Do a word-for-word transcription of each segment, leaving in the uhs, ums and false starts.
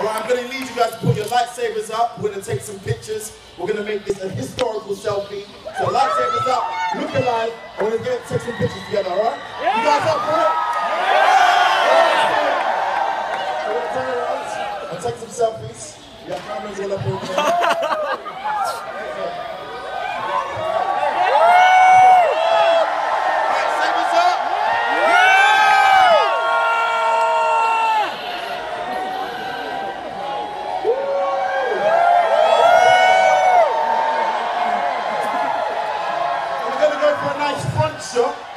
All right, I'm gonna need you guys to put your lightsabers up. We're gonna take some pictures. We're gonna make this a historical selfie. So lightsabers up, look alive, and we're gonna get, take some pictures together, all right? Yeah. You guys up for it? Yeah. So we'll turn around and take some selfies. We have cameras all up over there.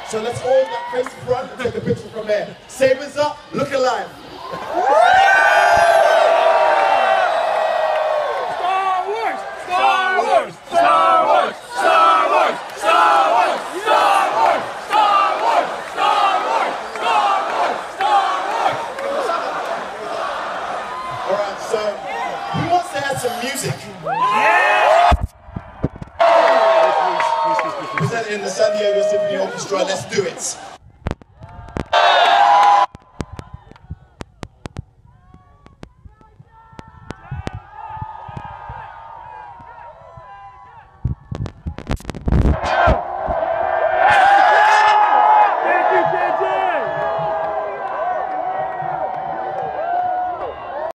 So let's hold that face in front and take a picture from there. Sabers up, look alive. Star Wars! Star Wars! Star Wars! Star Wars! Star Wars! Star Wars! Star Wars! Star Wars! Star Wars! Star Wars! Alright, so who wants to add some music? In the San Diego Symphony Orchestra, let's do it.